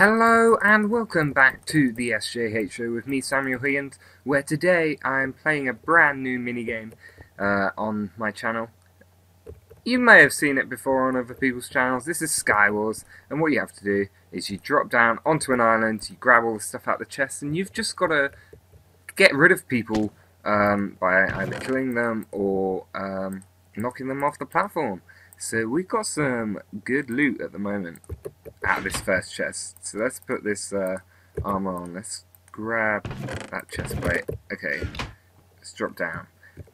Hello and welcome back to the SJH Show with me, Samuel Higgins, where today I'm playing a brand new minigame on my channel. You may have seen it before on other people's channels. This is Skywars, and what you have to do is you drop down onto an island, you grab all the stuff out of the chest, and you've just got to get rid of people by either killing them or knocking them off the platform. So we've got some good loot at the moment out of this first chest. So let's put this armor on. Let's grab that chest plate. Okay, let's drop down.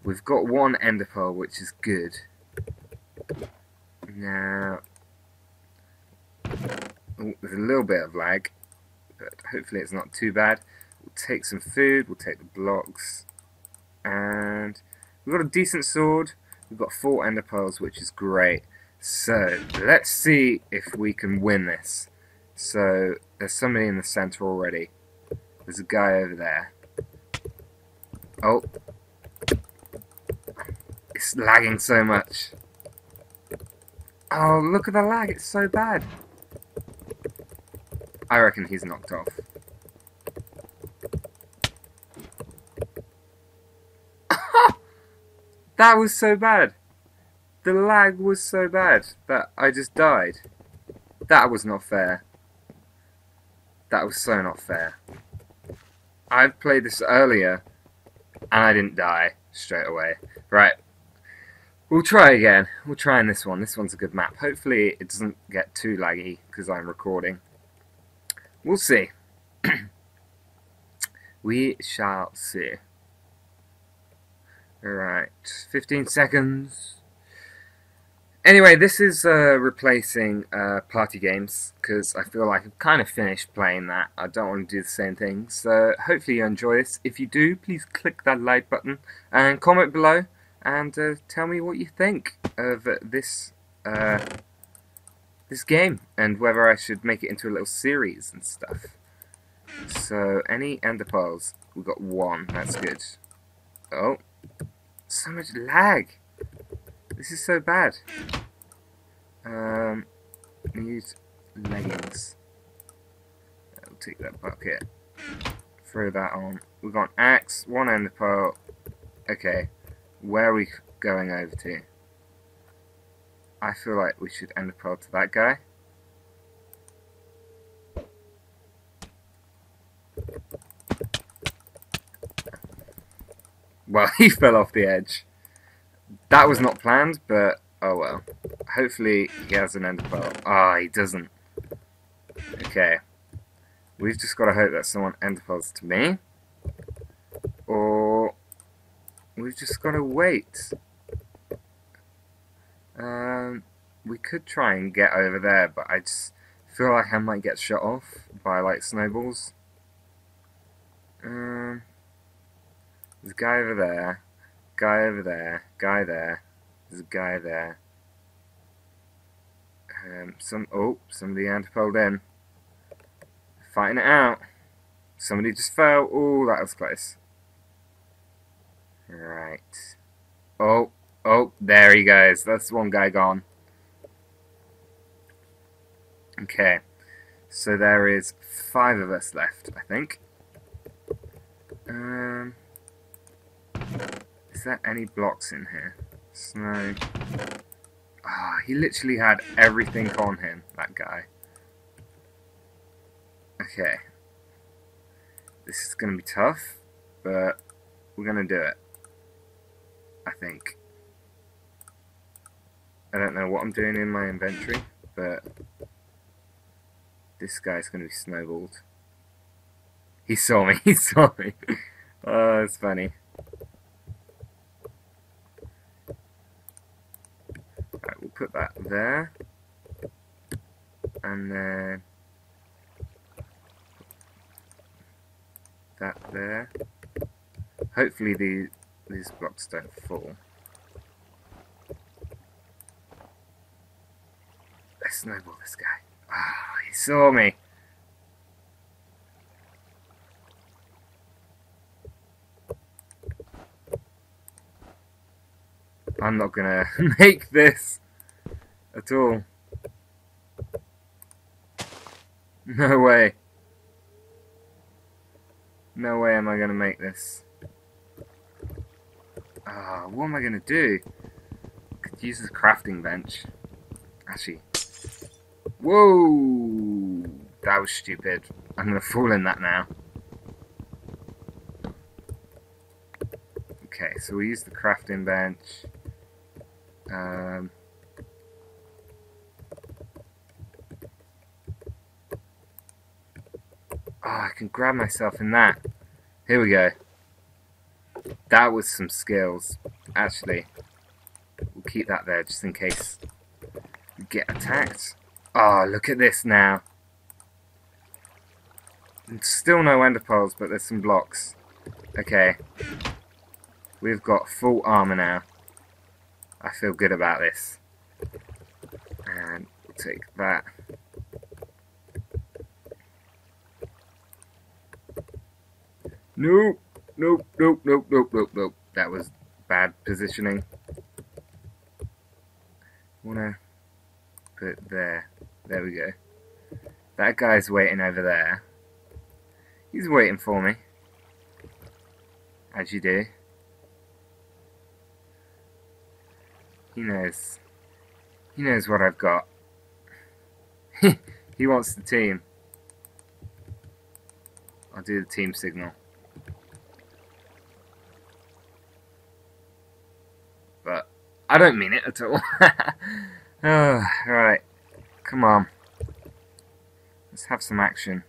We've got one ender pearl, which is good. Now, there's a little bit of lag, but hopefully it's not too bad. We'll take some food, we'll take the blocks, and we've got a decent sword. We've got 4 ender pearls, which is great. So let's see if we can win this. So there's somebody in the center already. There's a guy over there. Oh, it's lagging so much. Oh, look at the lag, it's so bad. I reckon he's knocked off. That was so bad. The lag was so bad that I just died. That was not fair. That was so not fair. I've played this earlier and I didn't die straight away. Right. We'll try again. We'll try in this one. This one's a good map. Hopefully it doesn't get too laggy because I'm recording. We'll see. We shall see. Alright, 15 seconds. Anyway, this is replacing party games, because I feel like I've kind of finished playing that. I don't want to do the same thing, so hopefully you enjoy this. If you do, please click that like button and comment below and tell me what you think of this game and whether I should make it into a little series and stuff. So, any ender pearls? We got 1, that's good. Oh, so much lag. This is so bad. Use leggings. I'll take that bucket. Throw that on. We've got an axe, 1 ender pearl. Okay, where are we going over to? I feel like we should ender pearl to that guy. Well, he fell off the edge. That was not planned, but oh well. Hopefully he has an ender pearl. Ah, he doesn't. Okay. We've just got to hope that someone ender pearls to me. Or we've just got to wait. We could try and get over there, but I just feel like I might get shot off by, like, snowballs. There's a guy over there, guy over there, guy there, there's a guy there. Somebody ender pearled in. Fighting it out. Somebody just fell. Oh, that was close. Right. Oh, there he goes. That's one guy gone. Okay. So there is 5 of us left, I think. Is there any blocks in here? Snow. Ah, he literally had everything on him, that guy. Okay. This is going to be tough, but we're going to do it. I think. I don't know what I'm doing in my inventory, but this guy's going to be snowballed. He saw me, he saw me. Oh, it's funny. Put that there, and then that there. Hopefully these blocks don't fall. Let's snowball this guy. Ah, he saw me. I'm not gonna make this at all. No way. No way am I going to make this. Ah, what am I going to do? I could use this crafting bench. Actually. Whoa! That was stupid. I'm going to fall in that now. Okay, so we use the crafting bench. I can grab myself in that. Here we go. That was some skills. Actually, we'll keep that there just in case we get attacked. Oh, look at this now. Still no ender pearls, but there's some blocks. Okay. We've got full armor now. I feel good about this. And we'll take that. Nope, nope, nope, nope, nope, nope, nope. That was bad positioning. Wanna put there. There we go. That guy's waiting over there. He's waiting for me. As you do. He knows. He knows what I've got. He wants the team. I'll do the team signal. But I don't mean it at all. Oh, right. Come on. Let's have some action.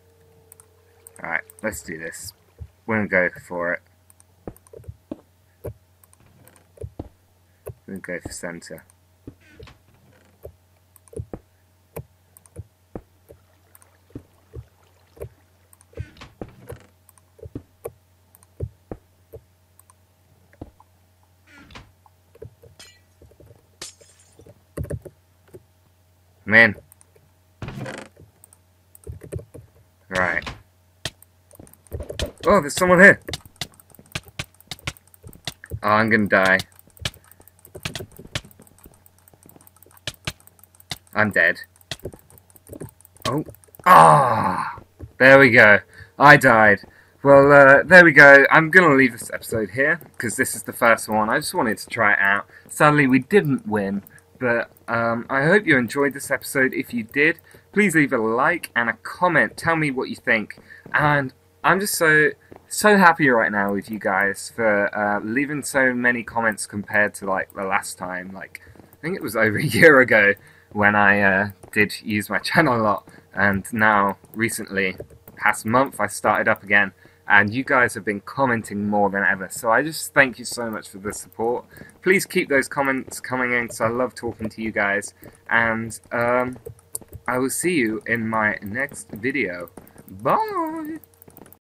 Alright, let's do this. We're going to go for it. We'll go for center. Man. Right. Oh, there's someone here. Oh, I'm gonna die. I'm dead. Oh. Ah! There we go. I died. Well, there we go. I'm going to leave this episode here, because this is the first one. I just wanted to try it out. Sadly, we didn't win, but I hope you enjoyed this episode. If you did, please leave a like and a comment. Tell me what you think. And I'm just so happy right now with you guys for leaving so many comments compared to, like, the last time. Like, I think it was over a year ago. When I did use my channel a lot, and now recently, past month, I started up again, and you guys have been commenting more than ever, so I just thank you so much for the support. Please keep those comments coming in, because I love talking to you guys, and I will see you in my next video. Bye!